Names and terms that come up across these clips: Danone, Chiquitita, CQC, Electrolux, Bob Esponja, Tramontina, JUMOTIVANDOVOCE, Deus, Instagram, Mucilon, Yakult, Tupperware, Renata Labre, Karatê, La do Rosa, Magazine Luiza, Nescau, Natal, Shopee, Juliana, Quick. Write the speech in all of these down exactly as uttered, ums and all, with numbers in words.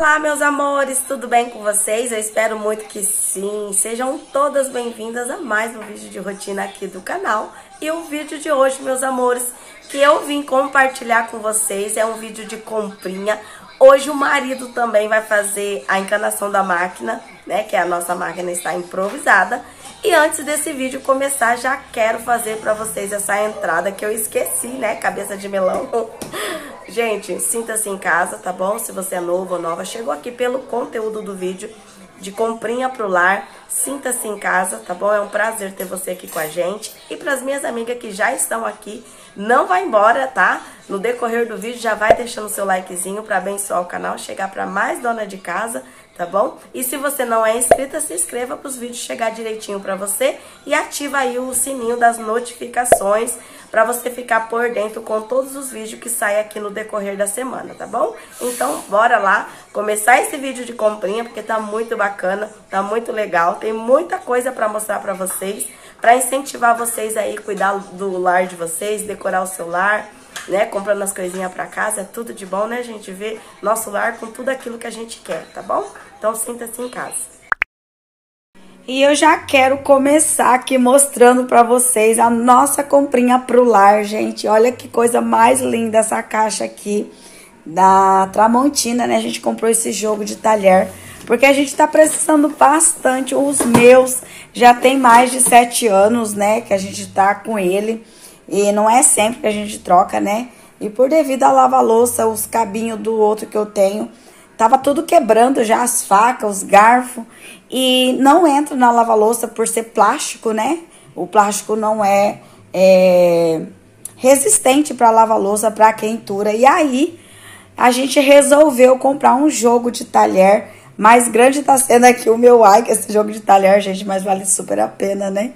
Olá meus amores, tudo bem com vocês? Eu espero muito que sim. Sejam todas bem-vindas a mais um vídeo de rotina aqui do canal. E o vídeo de hoje, meus amores, que eu vim compartilhar com vocês é um vídeo de comprinha. Hoje o marido também vai fazer a encanação da máquina, né? Que a nossa máquina está improvisada. E antes desse vídeo começar, já quero fazer pra vocês essa entrada que eu esqueci, né? Cabeça de melão. Gente, sinta-se em casa, tá bom? Se você é novo ou nova, chegou aqui pelo conteúdo do vídeo de comprinha pro lar, sinta-se em casa, tá bom? É um prazer ter você aqui com a gente. E pras minhas amigas que já estão aqui, não vai embora, tá? No decorrer do vídeo já vai deixando seu likezinho pra abençoar o canal, chegar pra mais dona de casa, tá bom? E se você não é inscrita, se inscreva pros vídeos chegar direitinho pra você e ativa aí o sininho das notificações, pra você ficar por dentro com todos os vídeos que saem aqui no decorrer da semana, tá bom? Então, bora lá começar esse vídeo de comprinha, porque tá muito bacana, tá muito legal, tem muita coisa pra mostrar pra vocês, pra incentivar vocês aí, cuidar do lar de vocês, decorar o seu lar, né? Comprando as coisinhas pra casa, é tudo de bom, né, gente? Ver nosso lar com tudo aquilo que a gente quer, tá bom? Então, sinta-se em casa. E eu já quero começar aqui mostrando pra vocês a nossa comprinha pro lar, gente. Olha que coisa mais linda essa caixa aqui da Tramontina, né? A gente comprou esse jogo de talher, porque a gente tá precisando bastante. Os meus já tem mais de sete anos, né? Que a gente tá com ele. E não é sempre que a gente troca, né? E por devido à lava-louça, os cabinhos do outro que eu tenho, tava tudo quebrando já, as facas, os garfos. E não entra na lava-louça por ser plástico, né? O plástico não é, é resistente para lava-louça, para quentura. E aí, a gente resolveu comprar um jogo de talher. Mais grande tá sendo aqui o meu ai, que esse jogo de talher, gente, mas vale super a pena, né?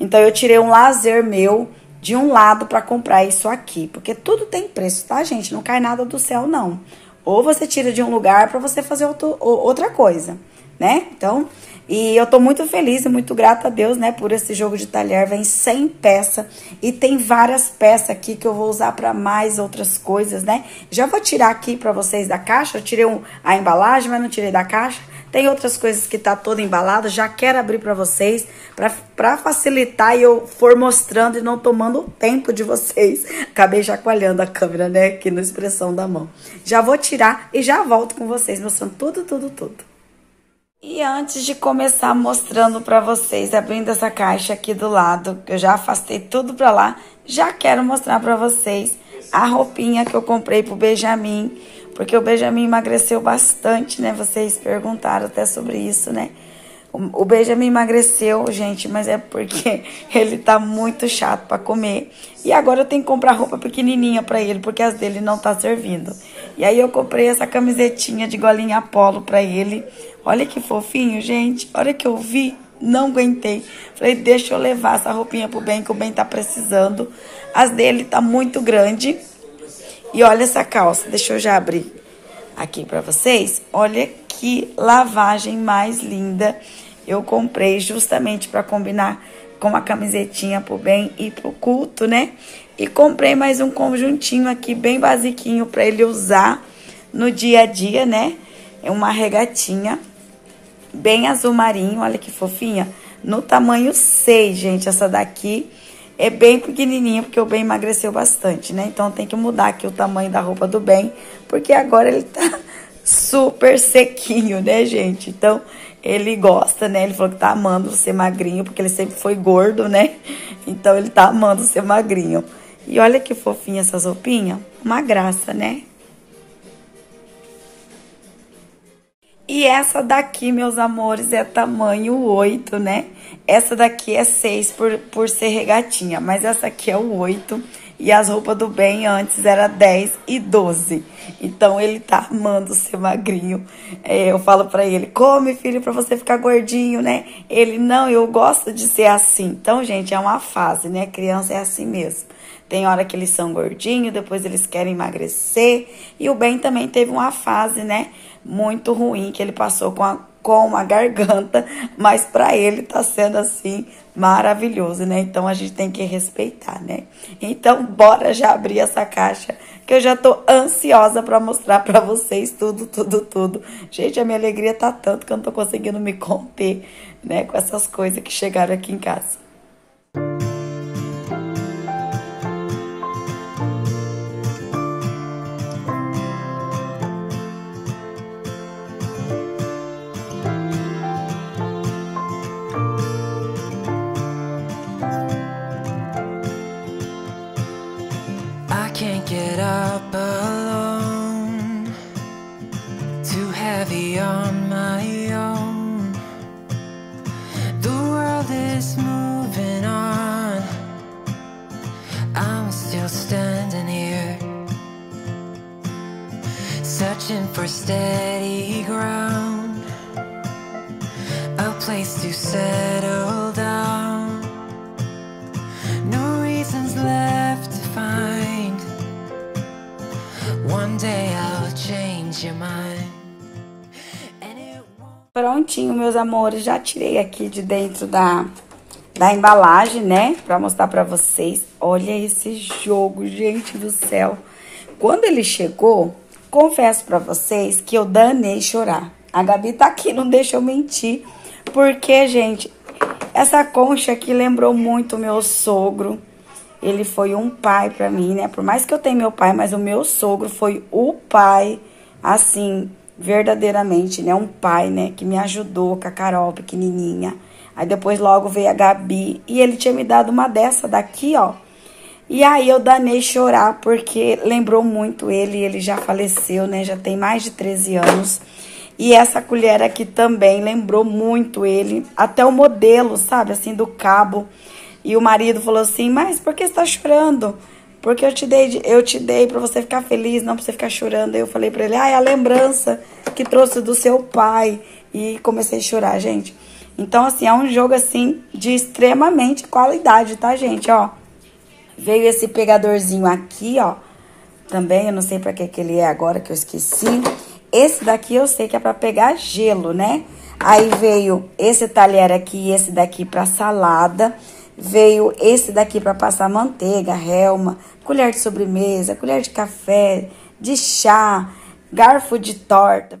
Então, eu tirei um lazer meu de um lado para comprar isso aqui. Porque tudo tem preço, tá, gente? Não cai nada do céu, não. Ou você tira de um lugar para você fazer outro, outra coisa, né? Então, e eu tô muito feliz e muito grata a Deus, né? Por esse jogo de talher, vem cem peças e tem várias peças aqui que eu vou usar pra mais outras coisas, né? Já vou tirar aqui pra vocês da caixa, eu tirei um, a embalagem, mas não tirei da caixa. Tem outras coisas que tá toda embalada, já quero abrir pra vocês, pra, pra facilitar e eu for mostrando e não tomando o tempo de vocês. Acabei chacoalhando a câmera, né? Aqui na expressão da mão. Já vou tirar e já volto com vocês, mostrando tudo, tudo, tudo. E antes de começar mostrando pra vocês, abrindo essa caixa aqui do lado, que eu já afastei tudo pra lá, já quero mostrar pra vocês a roupinha que eu comprei pro Benjamin, porque o Benjamin emagreceu bastante, né? Vocês perguntaram até sobre isso, né? O Benjamin emagreceu, gente, mas é porque ele tá muito chato pra comer. E agora eu tenho que comprar roupa pequenininha pra ele, porque as dele não tá servindo. E aí eu comprei essa camisetinha de golinha polo pra ele. Olha que fofinho, gente. Olha que eu vi, não aguentei. Falei, deixa eu levar essa roupinha pro Ben, que o Ben tá precisando. As dele tá muito grande. E olha essa calça, deixa eu já abrir aqui pra vocês. Olha que lavagem mais linda. Eu comprei justamente pra combinar com a camisetinha pro Ben e pro culto, né? E comprei mais um conjuntinho aqui, bem basiquinho, pra ele usar no dia a dia, né? É uma regatinha bem azul marinho, olha que fofinha. No tamanho seis, gente, essa daqui é bem pequenininha, porque o Ben emagreceu bastante, né? Então tem que mudar aqui o tamanho da roupa do Ben, porque agora ele tá super sequinho, né, gente? Então ele gosta, né? Ele falou que tá amando ser magrinho, porque ele sempre foi gordo, né? Então ele tá amando ser magrinho. E olha que fofinha essas roupinhas, uma graça, né? E essa daqui, meus amores, é tamanho oito, né? Essa daqui é seis por, por ser regatinha, mas essa aqui é o oito. E as roupas do Ben antes era dez e doze. Então, ele tá amando ser magrinho. É, eu falo pra ele, come, filho, pra você ficar gordinho, né? Ele, não, eu gosto de ser assim. Então, gente, é uma fase, né? Criança é assim mesmo. Tem hora que eles são gordinhos, depois eles querem emagrecer. E o Ben também teve uma fase, né? Muito ruim que ele passou com a, com a garganta, mas pra ele tá sendo assim maravilhoso, né? Então a gente tem que respeitar, né? Então bora já abrir essa caixa que eu já tô ansiosa pra mostrar pra vocês tudo, tudo, tudo. Gente, a minha alegria tá tanto que eu não tô conseguindo me conter, né, com essas coisas que chegaram aqui em casa. For steady ground, a place to settle down, no reasons left to find, one day I'll change your mind. Prontinho, meus amores, já tirei aqui de dentro da, da embalagem, né, pra mostrar pra vocês. Olha esse jogo, gente do céu. Quando ele chegou, confesso pra vocês que eu danei chorar. A Gabi tá aqui, não deixa eu mentir. Porque, gente, essa concha aqui lembrou muito o meu sogro. Ele foi um pai pra mim, né? Por mais que eu tenha meu pai, mas o meu sogro foi o pai, assim, verdadeiramente, né? Um pai, né? Que me ajudou com a Carol, pequenininha. Aí depois logo veio a Gabi. E ele tinha me dado uma dessa daqui, ó. E aí eu danei chorar, porque lembrou muito ele, ele já faleceu, né, já tem mais de treze anos. E essa colher aqui também lembrou muito ele, até o modelo, sabe, assim, do cabo. E o marido falou assim, mas por que você tá chorando? Porque eu te dei, eu te dei pra você ficar feliz, não pra você ficar chorando. Aí eu falei pra ele, ah, é a lembrança que trouxe do seu pai. E comecei a chorar, gente. Então, assim, é um jogo, assim, de extremamente qualidade, tá, gente, ó. Veio esse pegadorzinho aqui, ó. Também, eu não sei pra que que ele é agora, que eu esqueci. Esse daqui eu sei que é pra pegar gelo, né? Aí veio esse talher aqui, esse daqui pra salada. Veio esse daqui pra passar manteiga, relma, colher de sobremesa, colher de café, de chá, garfo de torta.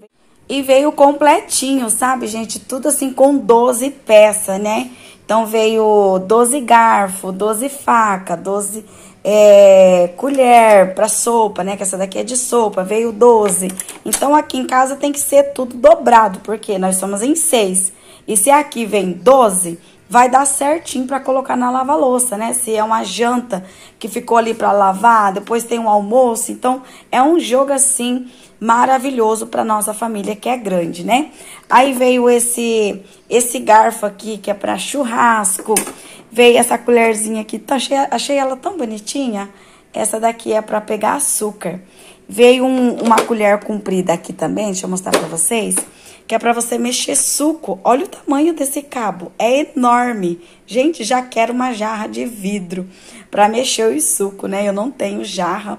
E veio completinho, sabe, gente? Tudo assim com doze peças, né? Então, veio doze garfos, doze facas, doze é, colher para sopa, né? Que essa daqui é de sopa, veio doze. Então, aqui em casa tem que ser tudo dobrado, porque nós somos em seis. E se aqui vem doze, vai dar certinho para colocar na lava-louça, né? Se é uma janta que ficou ali para lavar, depois tem um almoço. Então, é um jogo, assim, maravilhoso para nossa família, que é grande, né? Aí veio esse esse garfo aqui, que é para churrasco. Veio essa colherzinha aqui, achei, achei ela tão bonitinha. Essa daqui é para pegar açúcar. Veio um, uma colher comprida aqui também, deixa eu mostrar para vocês, que é para você mexer suco. Olha o tamanho desse cabo, é enorme. Gente, já quero uma jarra de vidro para mexer o suco, né? Eu não tenho jarra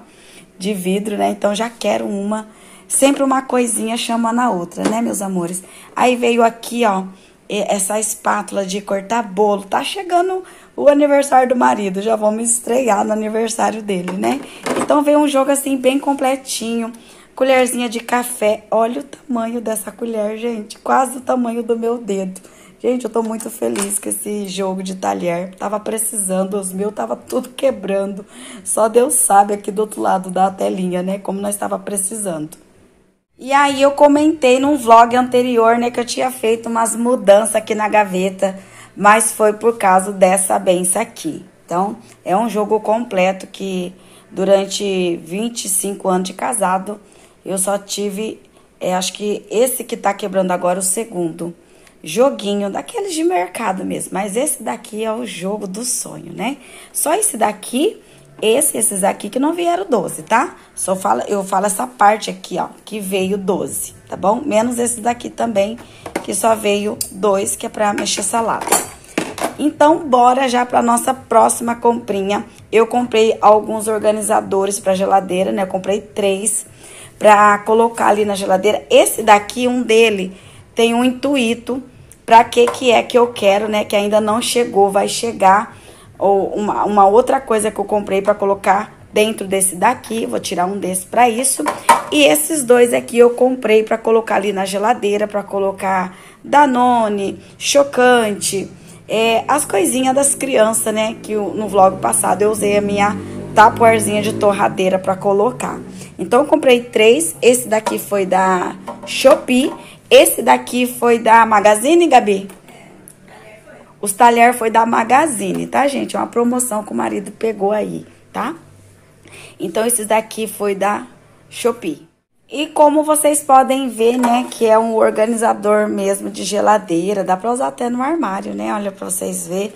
de vidro, né? Então já quero uma. Sempre uma coisinha chama na outra, né, meus amores? Aí veio aqui, ó, essa espátula de cortar bolo. Tá chegando o aniversário do marido, já vamos estrear no aniversário dele, né? Então veio um jogo, assim, bem completinho. Colherzinha de café. Olha o tamanho dessa colher, gente. Quase o tamanho do meu dedo. Gente, eu tô muito feliz com esse jogo de talher. Tava precisando, os meus tava tudo quebrando. Só Deus sabe aqui do outro lado da telinha, né? Como nós tava precisando. E aí eu comentei num vlog anterior, né, que eu tinha feito umas mudanças aqui na gaveta, mas foi por causa dessa benção aqui. Então, é um jogo completo que durante vinte e cinco anos de casado, eu só tive, é, acho que esse que tá quebrando agora, o segundo joguinho, daqueles de mercado mesmo. Mas esse daqui é o jogo do sonho, né? Só esse daqui... Esse, esses aqui que não vieram doze, tá? Só fala, eu falo essa parte aqui, ó, que veio doze, tá bom? Menos esse daqui também, que só veio dois, que é pra mexer salada. Então, bora já pra nossa próxima comprinha. Eu comprei alguns organizadores pra geladeira, né? Eu comprei três pra colocar ali na geladeira. Esse daqui, um dele, tem um intuito pra que que é que eu quero, né? Que ainda não chegou, vai chegar... Ou uma, uma outra coisa que eu comprei pra colocar dentro desse daqui, vou tirar um desse pra isso. E esses dois aqui eu comprei pra colocar ali na geladeira, pra colocar Danone, chocante, é, as coisinhas das crianças, né? Que no vlog passado eu usei a minha tapuerzinha de torradeira pra colocar. Então eu comprei três, esse daqui foi da Shopee, esse daqui foi da Magazine, Gabi? Os talher foi da Magazine, tá, gente? É uma promoção que o marido pegou aí, tá? Então, esses daqui foi da Shopee. E como vocês podem ver, né, que é um organizador mesmo de geladeira. Dá pra usar até no armário, né? Olha pra vocês verem.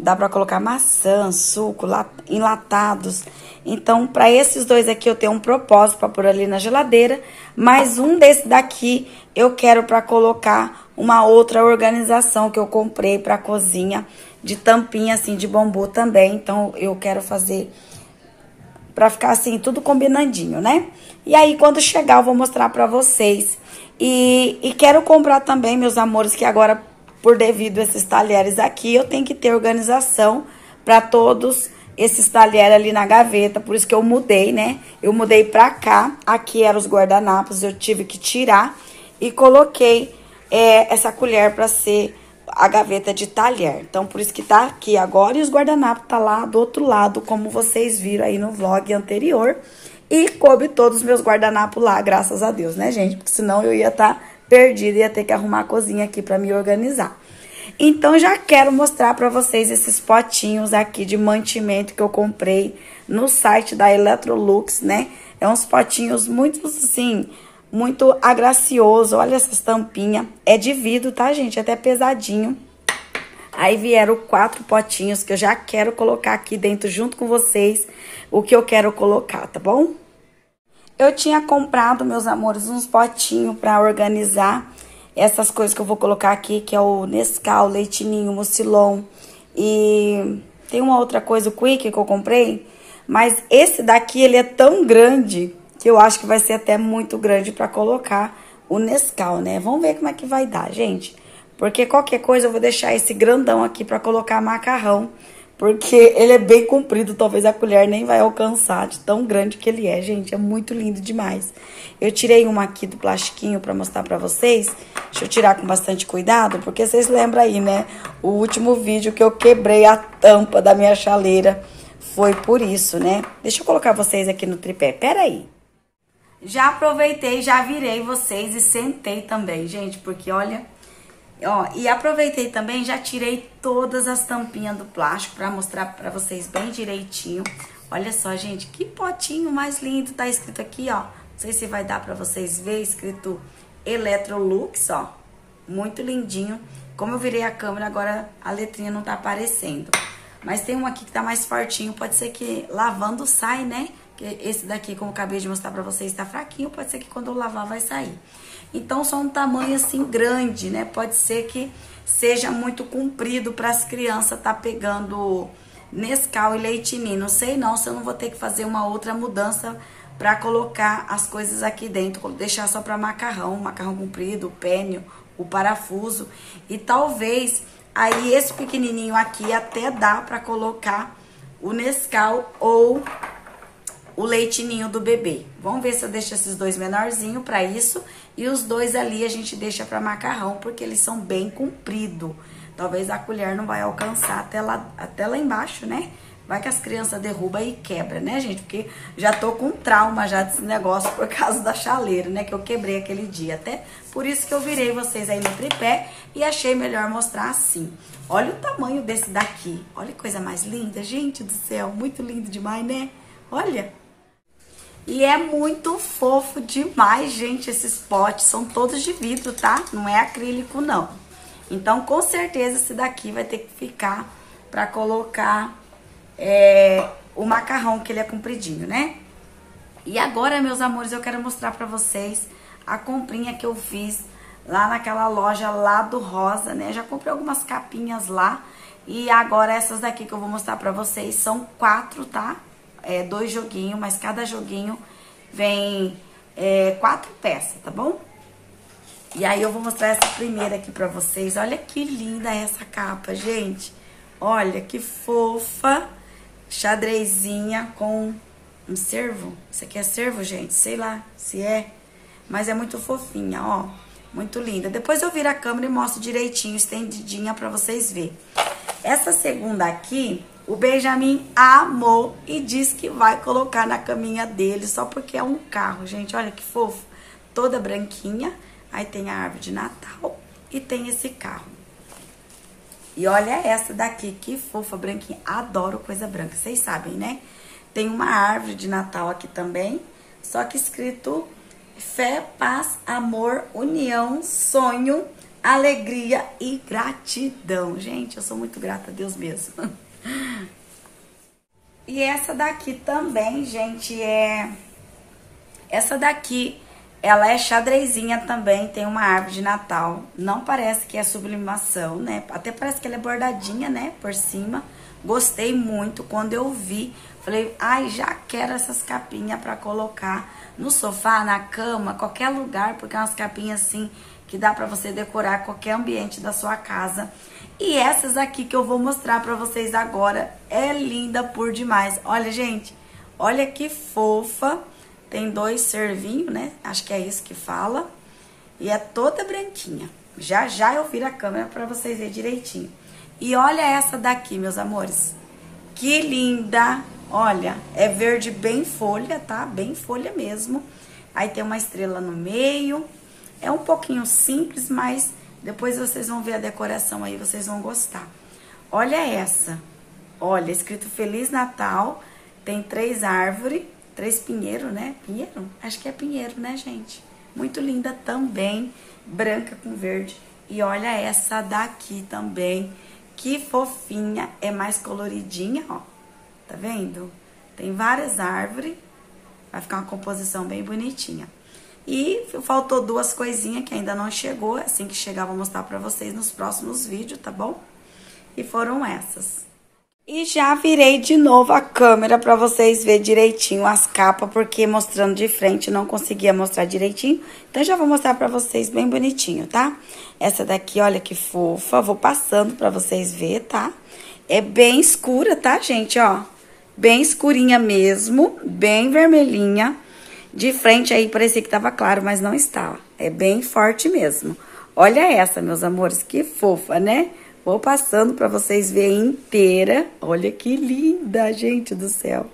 Dá pra colocar maçã, suco, enlatados. Então, pra esses dois aqui eu tenho um propósito pra pôr ali na geladeira. Mas um desse daqui eu quero pra colocar uma outra organização que eu comprei pra cozinha. De tampinha, assim, de bambu também. Então, eu quero fazer... pra ficar assim, tudo combinandinho, né? E aí, quando chegar, eu vou mostrar pra vocês. E, e quero comprar também, meus amores, que agora, por devido a esses talheres aqui, eu tenho que ter organização pra todos esses talheres ali na gaveta. Por isso que eu mudei, né? Eu mudei pra cá. Aqui eram os guardanapos, eu tive que tirar. E coloquei é, essa colher pra ser a gaveta de talher. Então, por isso que tá aqui agora. E os guardanapos tá lá do outro lado, como vocês viram aí no vlog anterior. E coube todos os meus guardanapos lá, graças a Deus, né, gente? Porque senão eu ia tá perdida, ia ter que arrumar a cozinha aqui pra me organizar. Então, já quero mostrar pra vocês esses potinhos aqui de mantimento que eu comprei no site da Electrolux, né? É uns potinhos muito, assim... muito agracioso, olha essa tampinha. É de vidro, tá, gente? É até pesadinho. Aí vieram quatro potinhos que eu já quero colocar aqui dentro junto com vocês o que eu quero colocar, tá bom? Eu tinha comprado, meus amores, uns potinhos pra organizar essas coisas que eu vou colocar aqui, que é o Nescau, leitinho, Mucilon. E tem uma outra coisa, o Quick, que eu comprei. Mas esse daqui, ele é tão grande... que eu acho que vai ser até muito grande pra colocar o Nescau, né? Vamos ver como é que vai dar, gente. Porque qualquer coisa eu vou deixar esse grandão aqui pra colocar macarrão. Porque ele é bem comprido, talvez a colher nem vai alcançar de tão grande que ele é, gente. É muito lindo demais. Eu tirei uma aqui do plastiquinho pra mostrar pra vocês. Deixa eu tirar com bastante cuidado, porque vocês lembram aí, né? O último vídeo que eu quebrei a tampa da minha chaleira foi por isso, né? Deixa eu colocar vocês aqui no tripé, pera aí. Já aproveitei, já virei vocês e sentei também, gente, porque olha, ó, e aproveitei também, já tirei todas as tampinhas do plástico pra mostrar pra vocês bem direitinho. Olha só, gente, que potinho mais lindo, tá escrito aqui, ó, não sei se vai dar pra vocês ver, escrito Electrolux, ó, muito lindinho. Como eu virei a câmera, agora a letrinha não tá aparecendo, mas tem um aqui que tá mais fortinho, pode ser que lavando sai, né? Esse daqui, como eu acabei de mostrar pra vocês, tá fraquinho. Pode ser que quando eu lavar vai sair. Então, só um tamanho assim grande, né? Pode ser que seja muito comprido pras crianças tá pegando Nescau e leitinho. Não sei não, se eu não vou ter que fazer uma outra mudança pra colocar as coisas aqui dentro. Deixar só pra macarrão, macarrão comprido, o pênio, o parafuso. E talvez, aí esse pequenininho aqui até dá pra colocar o Nescau ou... o leitinho do bebê. Vamos ver se eu deixo esses dois menorzinhos pra isso. E os dois ali a gente deixa pra macarrão, porque eles são bem compridos. Talvez a colher não vai alcançar até lá, até lá embaixo, né? Vai que as crianças derrubam e quebra, né, gente? Porque já tô com trauma já desse negócio por causa da chaleira, né? Que eu quebrei aquele dia. Até por isso que eu virei vocês aí no tripé e achei melhor mostrar assim. Olha o tamanho desse daqui. Olha que coisa mais linda, gente do céu. Muito lindo demais, né? Olha! E é muito fofo demais, gente, esses potes. São todos de vidro, tá? Não é acrílico, não. Então, com certeza, esse daqui vai ter que ficar pra colocar é, o macarrão, que ele é compridinho, né? E agora, meus amores, eu quero mostrar pra vocês a comprinha que eu fiz lá naquela loja La do Rosa, né? Já comprei algumas capinhas lá. E agora, essas daqui que eu vou mostrar pra vocês são quatro, tá? É, dois joguinhos, mas cada joguinho vem é, quatro peças, tá bom? E aí eu vou mostrar essa primeira aqui pra vocês. Olha que linda essa capa, gente. Olha que fofa. Xadrezinha com um cervo. Isso aqui é cervo, gente? Sei lá se é. Mas é muito fofinha, ó. Muito linda. Depois eu viro a câmera e mostro direitinho, estendidinha, pra vocês verem. Essa segunda aqui, o Benjamin amou e disse que vai colocar na caminha dele, só porque é um carro, gente. Olha que fofo. Toda branquinha. Aí tem a árvore de Natal e tem esse carro. E olha essa daqui, que fofa, branquinha. Adoro coisa branca, vocês sabem, né? Tem uma árvore de Natal aqui também, só que escrito fé, paz, amor, união, sonho, alegria e gratidão. Gente, eu sou muito grata a Deus mesmo. E essa daqui também, gente, é... Essa daqui... Ela é xadrezinha também, tem uma árvore de Natal. Não parece que é sublimação, né? Até parece que ela é bordadinha, né? Por cima. Gostei muito. Quando eu vi, falei, ai, já quero essas capinhas pra colocar no sofá, na cama, qualquer lugar. Porque é umas capinhas assim que dá pra você decorar qualquer ambiente da sua casa. E essas aqui que eu vou mostrar pra vocês agora é linda por demais. Olha, gente, olha que fofa. Tem dois cervinhos, né? Acho que é isso que fala. E é toda branquinha. Já, já eu viro a câmera pra vocês verem direitinho. E olha essa daqui, meus amores. Que linda! Olha, é verde bem folha, tá? Bem folha mesmo. Aí tem uma estrela no meio. É um pouquinho simples, mas depois vocês vão ver a decoração aí, vocês vão gostar. Olha essa. Olha, escrito Feliz Natal. Tem três árvores. Três pinheiro, né? Pinheiro? Acho que é pinheiro, né, gente? Muito linda também, branca com verde. E olha essa daqui também, que fofinha, é mais coloridinha, ó. Tá vendo? Tem várias árvores, vai ficar uma composição bem bonitinha. E faltou duas coisinhas que ainda não chegou, assim que chegar vou mostrar pra vocês nos próximos vídeos, tá bom? E foram essas. E já virei de novo a câmera pra vocês verem direitinho as capas, porque mostrando de frente não conseguia mostrar direitinho. Então, já vou mostrar pra vocês bem bonitinho, tá? Essa daqui, olha que fofa. Vou passando pra vocês verem, tá? É bem escura, tá, gente? Ó, bem escurinha mesmo, bem vermelhinha. De frente aí parecia que tava claro, mas não está, ó. É bem forte mesmo. Olha essa, meus amores, que fofa, né? Vou passando pra vocês verem inteira. Olha que linda, gente do céu.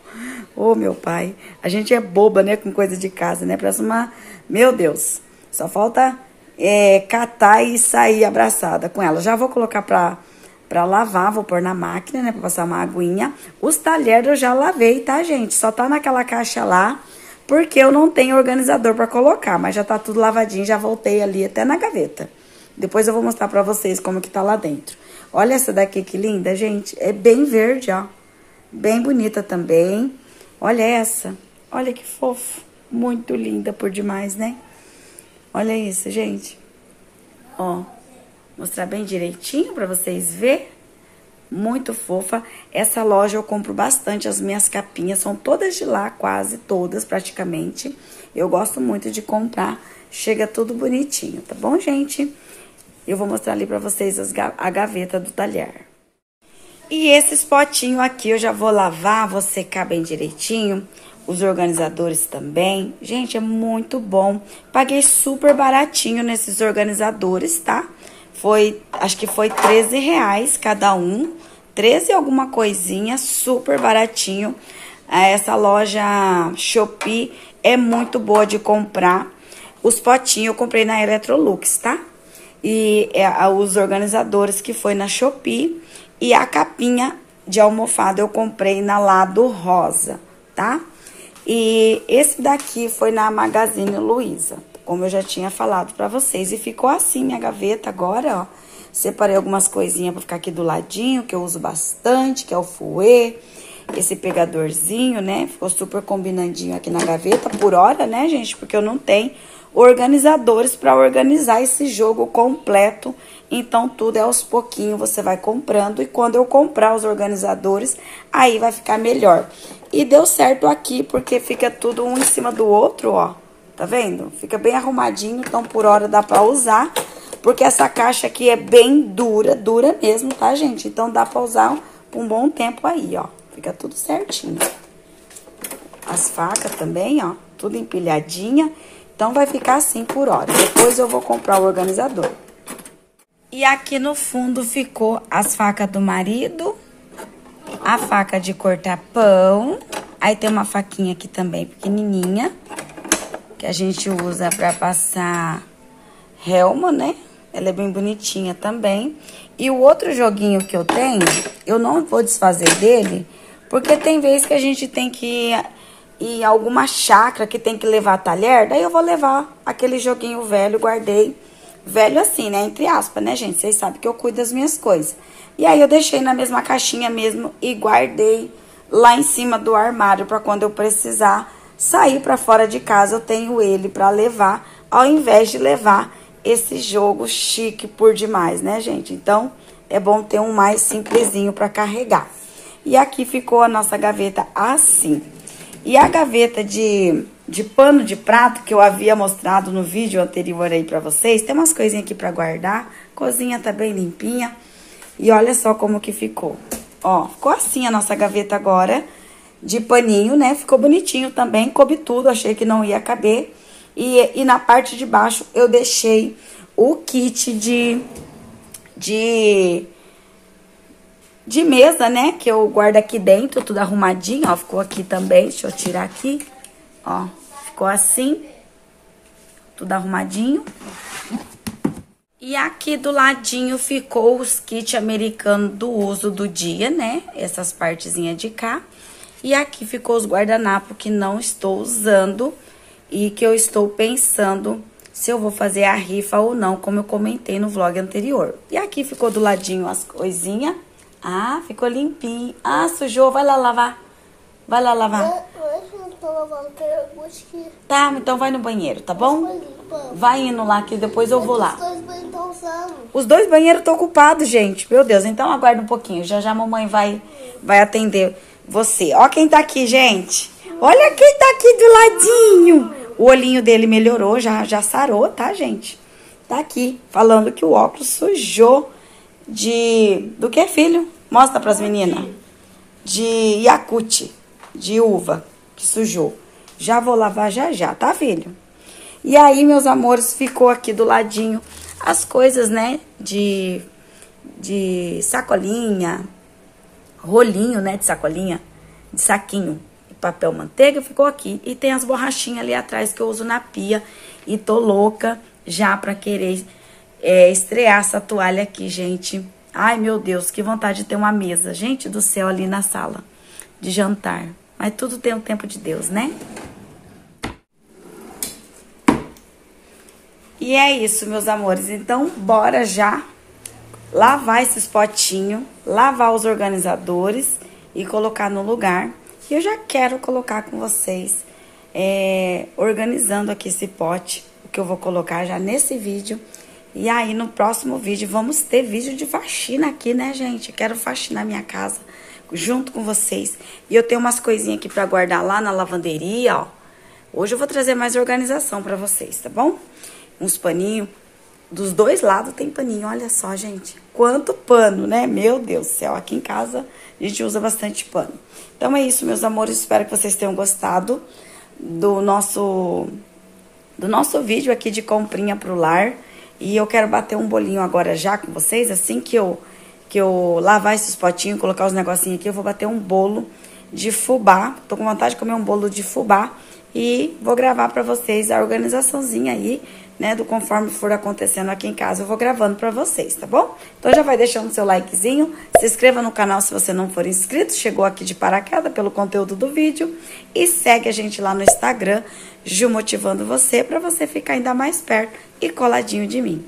Ô, meu pai. A gente é boba, né? Com coisa de casa, né? Parece uma... Meu Deus. Só falta é, catar e sair abraçada com ela. Já vou colocar pra, pra lavar. Vou pôr na máquina, né? Pra passar uma aguinha. Os talheres eu já lavei, tá, gente? Só tá naquela caixa lá. Porque eu não tenho organizador pra colocar. Mas já tá tudo lavadinho. Já voltei ali até na gaveta. Depois eu vou mostrar pra vocês como que tá lá dentro. Olha essa daqui que linda, gente. É bem verde, ó. Bem bonita também. Olha essa. Olha que fofo. Muito linda por demais, né? Olha isso, gente. Ó. Mostrar bem direitinho pra vocês verem. Muito fofa. Essa loja eu compro bastante. As minhas capinhas são todas de lá, quase todas praticamente. Eu gosto muito de comprar. Chega tudo bonitinho, tá bom, gente? Eu vou mostrar ali pra vocês as ga a gaveta do talher. E esses potinhos aqui eu já vou lavar, vou secar bem direitinho. Os organizadores também. Gente, é muito bom. Paguei super baratinho nesses organizadores, tá? Foi, acho que foi treze reais cada um. treze alguma coisinha, super baratinho. Essa loja Shopee é muito boa de comprar. Os potinhos eu comprei na Electrolux, tá? E é, os organizadores que foi na Shopee. E a capinha de almofada eu comprei na La do Rosa, tá? E esse daqui foi na Magazine Luiza, como eu já tinha falado pra vocês. E ficou assim minha gaveta agora, ó. Separei algumas coisinhas pra ficar aqui do ladinho, que eu uso bastante, que é o fouet. Esse pegadorzinho, né? Ficou super combinandinho aqui na gaveta, por hora, né, gente? Porque eu não tenho organizadores para organizar esse jogo completo, então tudo é aos pouquinhos, você vai comprando, e quando eu comprar os organizadores, aí vai ficar melhor. E deu certo aqui, porque fica tudo um em cima do outro, ó, tá vendo? Fica bem arrumadinho, então por hora dá pra usar, porque essa caixa aqui é bem dura, dura mesmo, tá, gente? Então dá pra usar um, um bom tempo aí, ó, fica tudo certinho. as facas também, ó, tudo empilhadinha. Então, vai ficar assim por hora. Depois eu vou comprar o organizador. E aqui no fundo ficou as facas do marido, a faca de cortar pão. Aí tem uma faquinha aqui também, pequenininha, que a gente usa pra passar relma, né? Ela é bem bonitinha também. E o outro joguinho que eu tenho, eu não vou desfazer dele, porque tem vezes que a gente tem que ir em alguma chácara que tem que levar talher, daí eu vou levar aquele joguinho velho, guardei. Velho assim, né? Entre aspas, né, gente? Vocês sabem que eu cuido das minhas coisas. E aí eu deixei na mesma caixinha mesmo e guardei lá em cima do armário pra quando eu precisar sair pra fora de casa, eu tenho ele pra levar, ao invés de levar esse jogo chique por demais, né, gente? Então, é bom ter um mais simplesinho pra carregar. E aqui ficou a nossa gaveta assim. E a gaveta de, de pano de prato, que eu havia mostrado no vídeo anterior aí pra vocês, tem umas coisinhas aqui pra guardar, cozinha tá bem limpinha, e olha só como que ficou. Ó, ficou assim a nossa gaveta agora, de paninho, né? Ficou bonitinho também, coube tudo, achei que não ia caber. E, e na parte de baixo eu deixei o kit de... de... de mesa, né, que eu guardo aqui dentro, tudo arrumadinho, ó, ficou aqui também, deixa eu tirar aqui, ó, ficou assim, tudo arrumadinho. E aqui do ladinho ficou os kits americanos do uso do dia, né, essas partezinhas de cá. E aqui ficou os guardanapos que não estou usando e que eu estou pensando se eu vou fazer a rifa ou não, como eu comentei no vlog anterior. E aqui ficou do ladinho as coisinhas. Ah, ficou limpinho. Ah, sujou. Vai lá lavar. Vai lá lavar. Eu não tô lavando, eu mosquito. Tá, então vai no banheiro, tá bom? Vai indo lá, que depois eu vou lá. Os dois banheiros estão usados. Os dois banheiros estão ocupados, gente. Meu Deus, então aguarda um pouquinho. Já já a mamãe vai, vai atender você. Ó quem tá aqui, gente. Olha quem tá aqui do ladinho. O olhinho dele melhorou, já, já sarou, tá, gente? Tá aqui, falando que o óculos sujou. De... do que, filho? Mostra pras meninas. De Yakult, de uva, que sujou. Já vou lavar já já, tá, filho? E aí, meus amores, ficou aqui do ladinho as coisas, né? De... de sacolinha, rolinho, né? De sacolinha, de saquinho, de papel manteiga, ficou aqui. E tem as borrachinhas ali atrás que eu uso na pia. E tô louca já pra querer... É, estrear essa toalha aqui, gente. Ai, meu Deus, que vontade de ter uma mesa. Gente do céu, ali na sala de jantar. Mas tudo tem o tempo de Deus, né? E é isso, meus amores. Então, bora já lavar esses potinhos, lavar os organizadores e colocar no lugar. E eu já quero colocar com vocês, é, organizando aqui esse pote, o que eu vou colocar já nesse vídeo. E aí, no próximo vídeo, vamos ter vídeo de faxina aqui, né, gente? Quero faxinar minha casa junto com vocês. E eu tenho umas coisinhas aqui pra guardar lá na lavanderia, ó. Hoje eu vou trazer mais organização pra vocês, tá bom? Uns paninhos. Dos dois lados tem paninho, olha só, gente. Quanto pano, né? Meu Deus do céu, aqui em casa a gente usa bastante pano. Então é isso, meus amores. Espero que vocês tenham gostado do nosso, do nosso vídeo aqui de comprinha pro lar. E eu quero bater um bolinho agora já com vocês, assim que eu, que eu lavar esses potinhos, colocar os negocinhos aqui, eu vou bater um bolo de fubá. Tô com vontade de comer um bolo de fubá e vou gravar pra vocês a organizaçãozinha aí, né, do conforme for acontecendo aqui em casa, eu vou gravando pra vocês, tá bom? Então já vai deixando seu likezinho, se inscreva no canal se você não for inscrito, chegou aqui de paraquedas pelo conteúdo do vídeo e segue a gente lá no Instagram, Ju Motivando Você, pra você ficar ainda mais perto e coladinho de mim.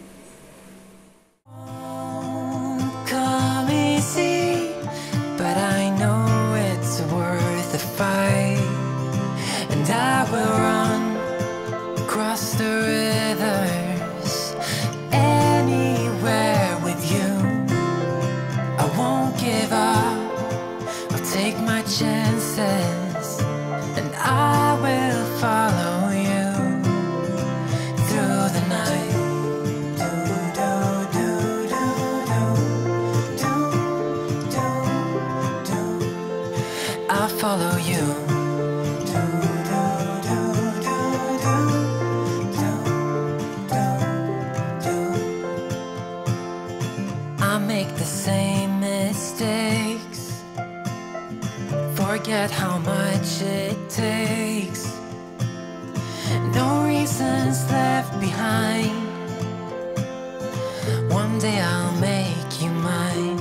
Chances, and I will follow you through the night. Do do do do do do do do. I'll follow you. Do. same mistakes. Forget how much it takes. No reasons left behind. One day I'll make you mine.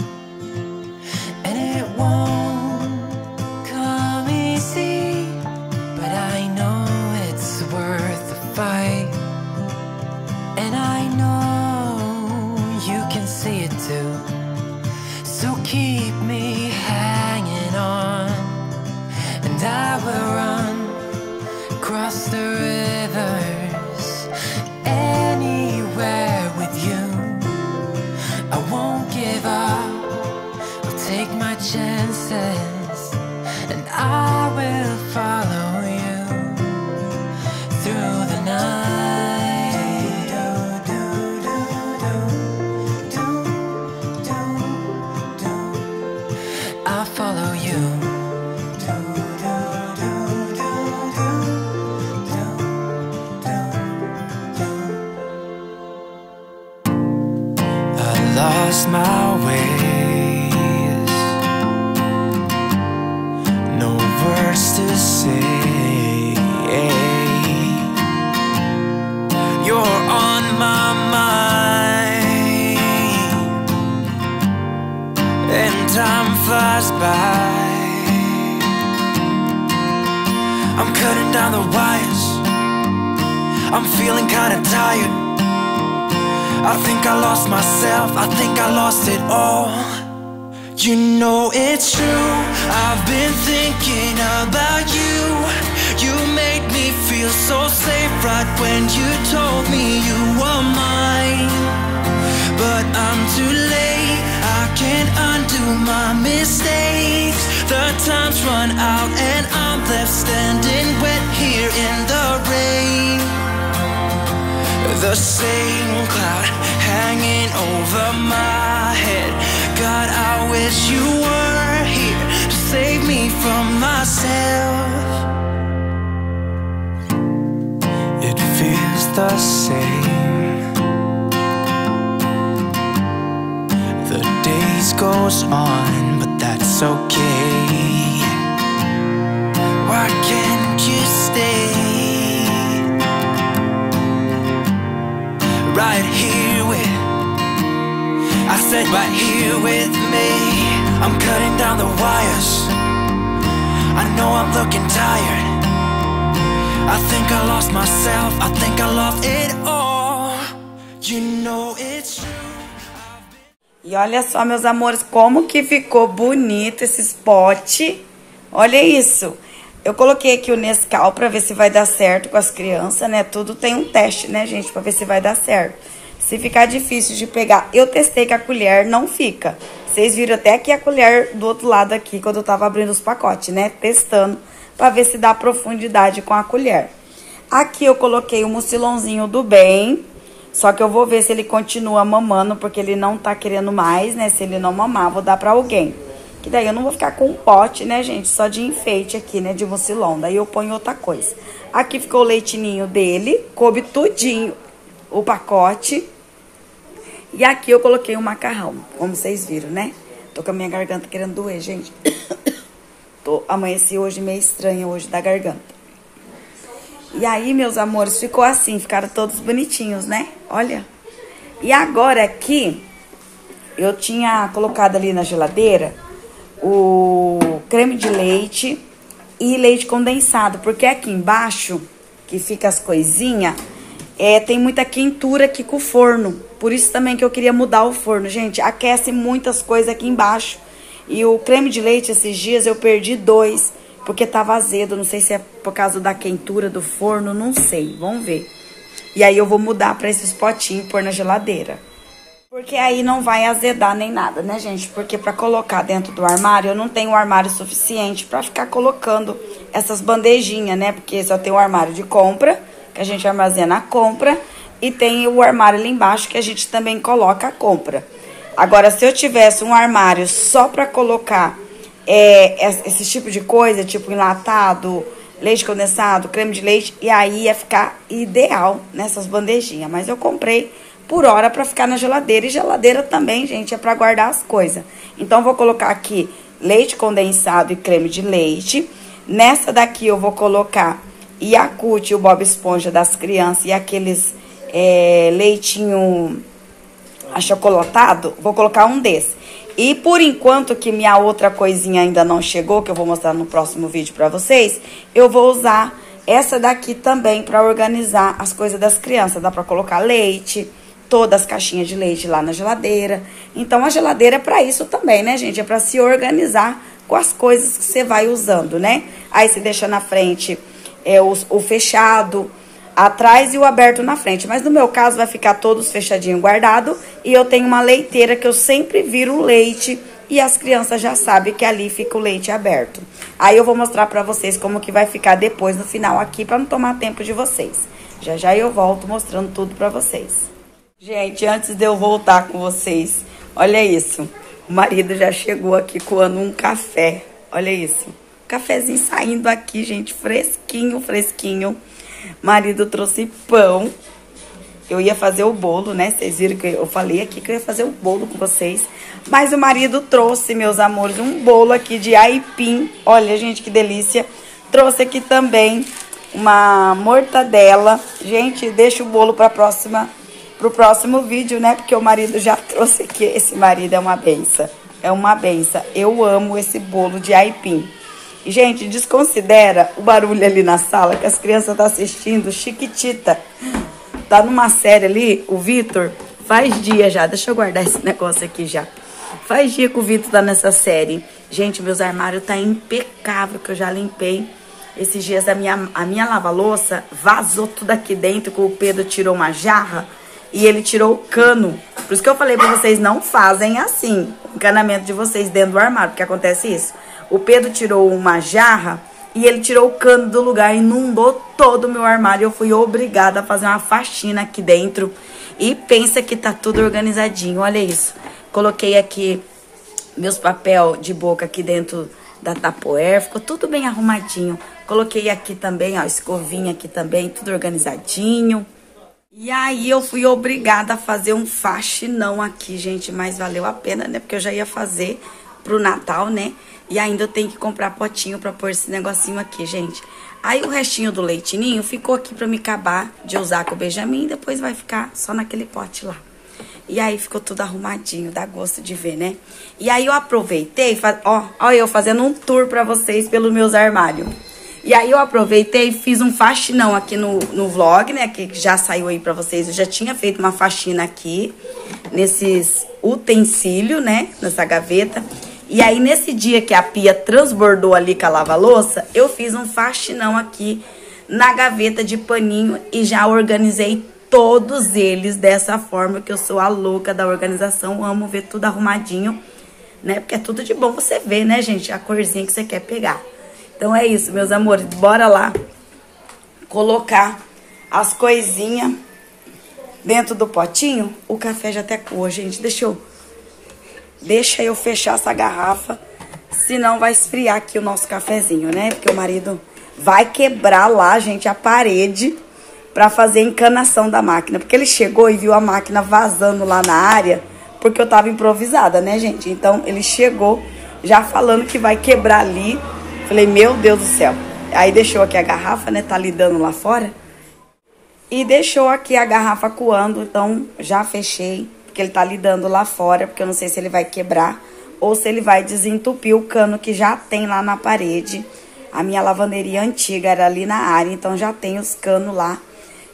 And it won't come easy, but I know it's worth the fight. And I know you can see it too. So keep me hanging on, and I will run across the rivers anywhere with you. I won't give up, I'll take my chances, and I will follow you through the night. I'll follow you. Lost my ways, no words to say. You're on my mind, and time flies by. I'm cutting down the wires, I'm feeling kinda tired. I think I lost myself, I think I lost it all. You know it's true, I've been thinking about you. You made me feel so safe right when you told me you were mine. But I'm too late, I can't undo my mistakes. The time's run out and I'm left standing wet here in the rain. The same cloud hanging over my head. God, I wish you were here to save me from myself. It feels the same. The days goes on, but that's okay. Why can't you stay? Right here with, I said right here with me. I'm cutting down the wires, I know I'm looking tired. I think I lost myself, I think I lost it all. You know it's true. E olha só, meus amores, como que ficou bonito esse spot. Olha isso. Eu coloquei aqui o Nescau pra ver se vai dar certo com as crianças, né? Tudo tem um teste, né, gente? Pra ver se vai dar certo. Se ficar difícil de pegar... Eu testei com a colher, não fica. Vocês viram até aqui a colher do outro lado aqui, quando eu tava abrindo os pacotes, né? Testando pra ver se dá profundidade com a colher. Aqui eu coloquei o mucilonzinho do bem. Só que eu vou ver se ele continua mamando, porque ele não tá querendo mais, né? Se ele não mamar, vou dar pra alguém. Que daí eu não vou ficar com um pote, né, gente? Só de enfeite aqui, né, de mucilon. Daí eu ponho outra coisa. Aqui ficou o leitinho dele. Coube tudinho o pacote. E aqui eu coloquei o macarrão, como vocês viram, né? Tô com a minha garganta querendo doer, gente. Tô, amanheci hoje meio estranha hoje da garganta. E aí, meus amores, ficou assim. Ficaram todos bonitinhos, né? Olha. E agora aqui, eu tinha colocado ali na geladeira o creme de leite e leite condensado, porque aqui embaixo, que fica as coisinhas, é, tem muita quentura aqui com o forno. Por isso também que eu queria mudar o forno, gente. Aquece muitas coisas aqui embaixo. E o creme de leite, esses dias, eu perdi dois, porque tava azedo. Não sei se é por causa da quentura do forno, não sei. Vamos ver. E aí eu vou mudar pra esses potinhos e pôr na geladeira. Porque aí não vai azedar nem nada, né, gente? Porque pra colocar dentro do armário, eu não tenho um armário suficiente pra ficar colocando essas bandejinhas, né? Porque só tem o armário de compra, que a gente armazena a compra, e tem o armário ali embaixo, que a gente também coloca a compra. Agora, se eu tivesse um armário só pra colocar é, esse tipo de coisa, tipo enlatado, leite condensado, creme de leite, e aí ia ficar ideal nessas bandejinhas. Mas eu comprei por hora para ficar na geladeira. E geladeira também, gente, é para guardar as coisas. Então, vou colocar aqui leite condensado e creme de leite. Nessa daqui eu vou colocar Yakult e o Bob Esponja das crianças e aqueles é, leitinho achocolatado. Vou colocar um desse. E por enquanto que minha outra coisinha ainda não chegou, que eu vou mostrar no próximo vídeo pra vocês, eu vou usar essa daqui também pra organizar as coisas das crianças. Dá pra colocar leite, todas as caixinhas de leite lá na geladeira. Então a geladeira é pra isso também, né, gente? É pra se organizar com as coisas que você vai usando, né? Aí você deixa na frente é, o, o fechado atrás e o aberto na frente. Mas no meu caso vai ficar todos fechadinho guardado. E eu tenho uma leiteira que eu sempre viro o leite. E as crianças já sabem que ali fica o leite aberto. Aí eu vou mostrar pra vocês como que vai ficar depois no final aqui, pra não tomar tempo de vocês. Já já eu volto mostrando tudo pra vocês. Gente, antes de eu voltar com vocês, olha isso. O marido já chegou aqui coando um café. Olha isso. Cafezinho saindo aqui, gente. Fresquinho, fresquinho. Marido trouxe pão. Eu ia fazer o bolo, né? Vocês viram que eu falei aqui que eu ia fazer o bolo com vocês. Mas o marido trouxe, meus amores, um bolo aqui de aipim. Olha, gente, que delícia. Trouxe aqui também uma mortadela. Gente, deixa o bolo pra próxima... pro próximo vídeo, né? Porque o marido já trouxe aqui. Esse marido é uma benção. É uma benção. Eu amo esse bolo de aipim. E, gente, desconsidera o barulho ali na sala que as crianças estão assistindo. Chiquitita. Tá numa série ali, o Vitor. Faz dia já. Deixa eu guardar esse negócio aqui já. Faz dia que o Vitor tá nessa série. Gente, meus armários tá impecável, que eu já limpei. Esses dias a minha, a minha lava-louça vazou tudo aqui dentro, que o Pedro tirou uma jarra. E ele tirou o cano. Por isso que eu falei pra vocês, não fazem assim. O encanamento de vocês dentro do armário, porque acontece isso. O Pedro tirou uma jarra e ele tirou o cano do lugar, inundou todo o meu armário. Eu fui obrigada a fazer uma faxina aqui dentro. E pensa que tá tudo organizadinho, olha isso. Coloquei aqui meus papel de boca aqui dentro da Tupperware. Ficou tudo bem arrumadinho. Coloquei aqui também, ó, escovinha aqui também, tudo organizadinho. E aí eu fui obrigada a fazer um faxinão aqui, gente, mas valeu a pena, né? Porque eu já ia fazer pro Natal, né? E ainda eu tenho que comprar potinho pra pôr esse negocinho aqui, gente. Aí o restinho do leitinho ficou aqui pra me acabar de usar com o Benjamin e depois vai ficar só naquele pote lá. E aí ficou tudo arrumadinho, dá gosto de ver, né? E aí eu aproveitei, faz... ó, ó eu fazendo um tour pra vocês pelos meus armários. E aí eu aproveitei e fiz um faxinão aqui no, no vlog, né, que já saiu aí pra vocês. Eu já tinha feito uma faxina aqui, nesses utensílios, né, nessa gaveta. E aí nesse dia que a pia transbordou ali com a lava-louça, eu fiz um faxinão aqui na gaveta de paninho e já organizei todos eles dessa forma, que eu sou a louca da organização, amo ver tudo arrumadinho, né, porque é tudo de bom você ver, né, gente, a corzinha que você quer pegar. Então é isso, meus amores, bora lá colocar as coisinhas dentro do potinho. O café já até coa, gente, deixa eu, deixa eu fechar essa garrafa, senão vai esfriar aqui o nosso cafezinho, né? Porque o marido vai quebrar lá, gente, a parede pra fazer a encanação da máquina. Porque ele chegou e viu a máquina vazando lá na área, porque eu tava improvisada, né, gente? Então ele chegou já falando que vai quebrar ali. Falei, meu Deus do céu. Aí deixou aqui a garrafa, né? Tá lidando lá fora. E deixou aqui a garrafa coando. Então, já fechei. Porque ele tá lidando lá fora. Porque eu não sei se ele vai quebrar. Ou se ele vai desentupir o cano que já tem lá na parede. A minha lavanderia antiga era ali na área. Então, já tem os canos lá.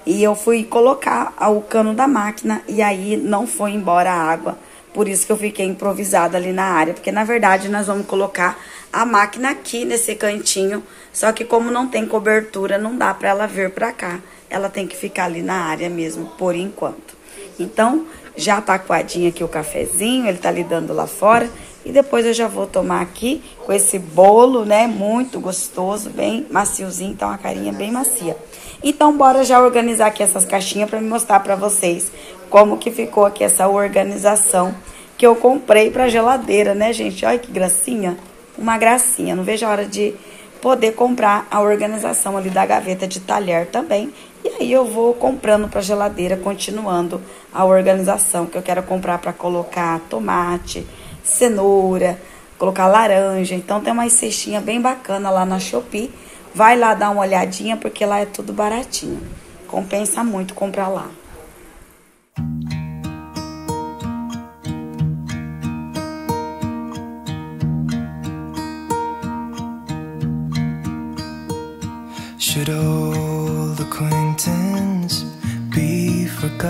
E eu fui colocar o cano da máquina. E aí, não foi embora a água. Por isso que eu fiquei improvisada ali na área. Porque, na verdade, nós vamos colocar a máquina aqui nesse cantinho. Só que como não tem cobertura, não dá pra ela vir pra cá. Ela tem que ficar ali na área mesmo, por enquanto. Então, já tá coadinho aqui o cafezinho. Ele tá lidando lá fora. E depois eu já vou tomar aqui com esse bolo, né? Muito gostoso, bem maciozinho. Então, a carinha bem macia. Então, bora já organizar aqui essas caixinhas pra me mostrar pra vocês como que ficou aqui essa organização que eu comprei pra geladeira, né, gente? Olha que gracinha. Uma gracinha. Não vejo a hora de poder comprar a organização ali da gaveta de talher também E aí eu vou comprando para geladeira, continuando a organização, que eu quero comprar para colocar tomate, cenoura, colocar laranja. Então tem uma cestinha bem bacana lá na Shopee. Vai lá dar uma olhadinha, porque lá é tudo baratinho. Compensa muito comprar lá. Should old acquaintance be forgot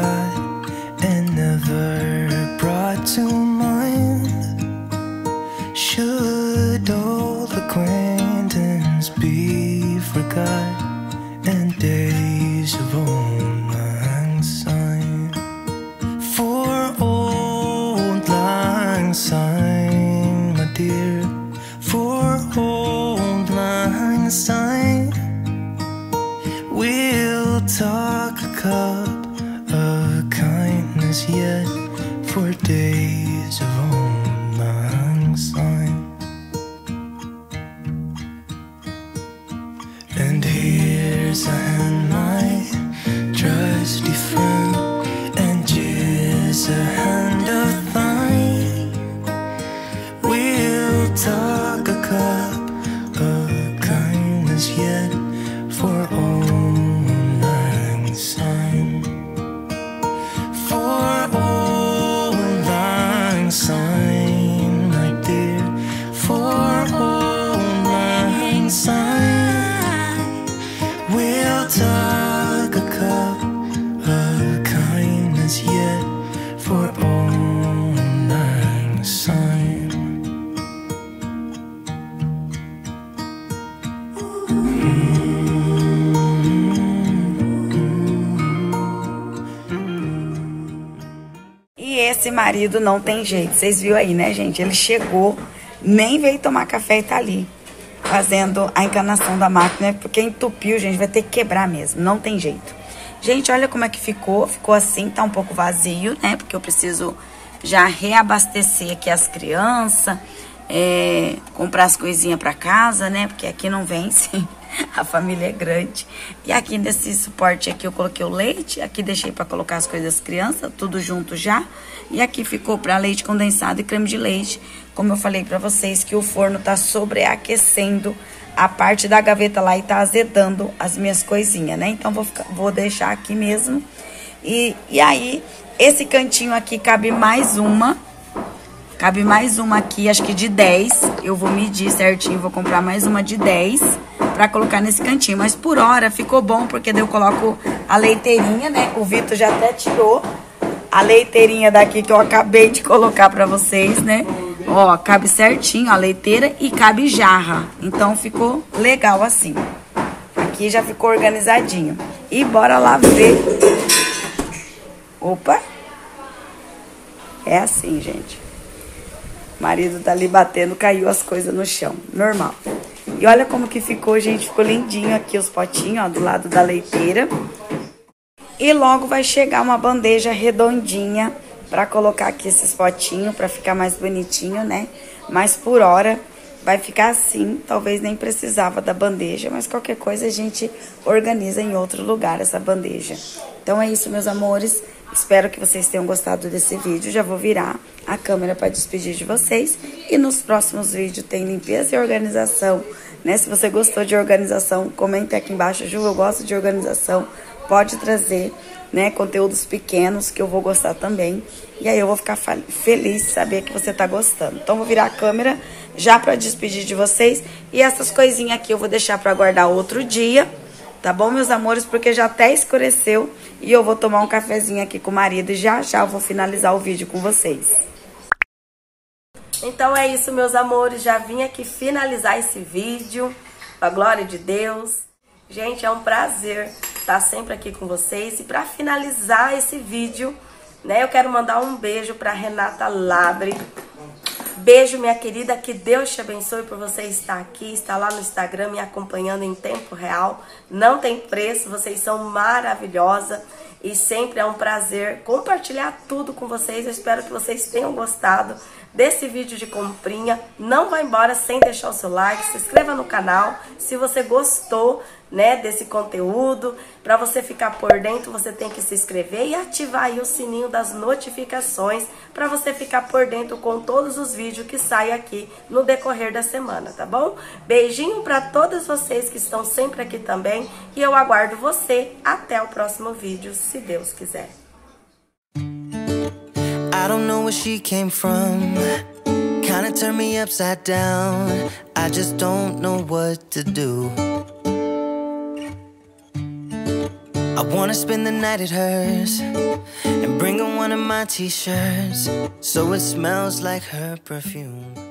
and never brought to mind? Should old acquaintance be forgot and days of old lang syne? For old lang syne, my dear, for old lang syne. We'll talk a cup of kindness yet for days of old lang syne. And here's I and my trusty friend, and here's a hand of thine. We'll talk a cup of kindness yet for all. Esse marido não tem jeito, vocês viram aí, né, gente? Ele chegou, nem veio tomar café e tá ali fazendo a encanação da máquina, porque entupiu, gente, vai ter que quebrar mesmo, não tem jeito. Gente, olha como é que ficou, ficou assim, tá um pouco vazio, né, porque eu preciso já reabastecer aqui as crianças, é, comprar as coisinhas pra casa, né, porque aqui não vem, sim, a família é grande. E aqui nesse suporte aqui eu coloquei o leite, aqui deixei para colocar as coisas das crianças, tudo junto já. E aqui ficou para leite condensado e creme de leite. Como eu falei para vocês que o forno tá sobreaquecendo a parte da gaveta lá e tá azedando as minhas coisinhas, né? Então vou ficar, vou deixar aqui mesmo. E, e aí, esse cantinho aqui cabe mais uma. Cabe mais uma aqui, acho que de dez. Eu vou medir certinho, vou comprar mais uma de dez pra colocar nesse cantinho. Mas por hora ficou bom, porque daí eu coloco a leiteirinha, né? O Vitor já até tirou a leiteirinha daqui que eu acabei de colocar pra vocês, né? Ó, cabe certinho a leiteira e cabe jarra. Então ficou legal assim. Aqui já ficou organizadinho. E bora lá ver. Opa! É assim, gente. O marido tá ali batendo, caiu as coisas no chão, normal. E olha como que ficou, gente, ficou lindinho aqui os potinhos, ó, do lado da leiteira. E logo vai chegar uma bandeja redondinha pra colocar aqui esses potinhos, pra ficar mais bonitinho, né? Mas por hora vai ficar assim, talvez nem precisava da bandeja, mas qualquer coisa a gente organiza em outro lugar essa bandeja. Então é isso, meus amores. Espero que vocês tenham gostado desse vídeo. Já vou virar a câmera para despedir de vocês. E nos próximos vídeos tem limpeza e organização, né? Se você gostou de organização, comenta aqui embaixo. Ju, eu gosto de organização. Pode trazer, né, conteúdos pequenos que eu vou gostar também. E aí eu vou ficar feliz de saber que você tá gostando. Então vou virar a câmera já para despedir de vocês. E essas coisinhas aqui eu vou deixar para guardar outro dia. Tá bom, meus amores? Porque já até escureceu e eu vou tomar um cafezinho aqui com o marido e já já eu vou finalizar o vídeo com vocês. Então é isso, meus amores. Já vim aqui finalizar esse vídeo, pra glória de Deus. Gente, é um prazer estar sempre aqui com vocês. E pra finalizar esse vídeo, né, eu quero mandar um beijo pra Renata Labre. Beijo, minha querida, que Deus te abençoe por você estar aqui, estar lá no Instagram me acompanhando em tempo real. Não tem preço, vocês são maravilhosas. E sempre é um prazer compartilhar tudo com vocês. Eu espero que vocês tenham gostado desse vídeo de comprinha. Não vá embora sem deixar o seu like. Se inscreva no canal se você gostou, né, desse conteúdo. Para você ficar por dentro, você tem que se inscrever e ativar aí o sininho das notificações para você ficar por dentro com todos os vídeos que saem aqui no decorrer da semana, tá bom? Beijinho para todas vocês que estão sempre aqui também e eu aguardo você até o próximo vídeo, se Deus quiser. I don't know where she came from. Kinda turned me upside down. I just don't know what to do. I wanna spend the night at hers and bring her one of my t-shirts so it smells like her perfume.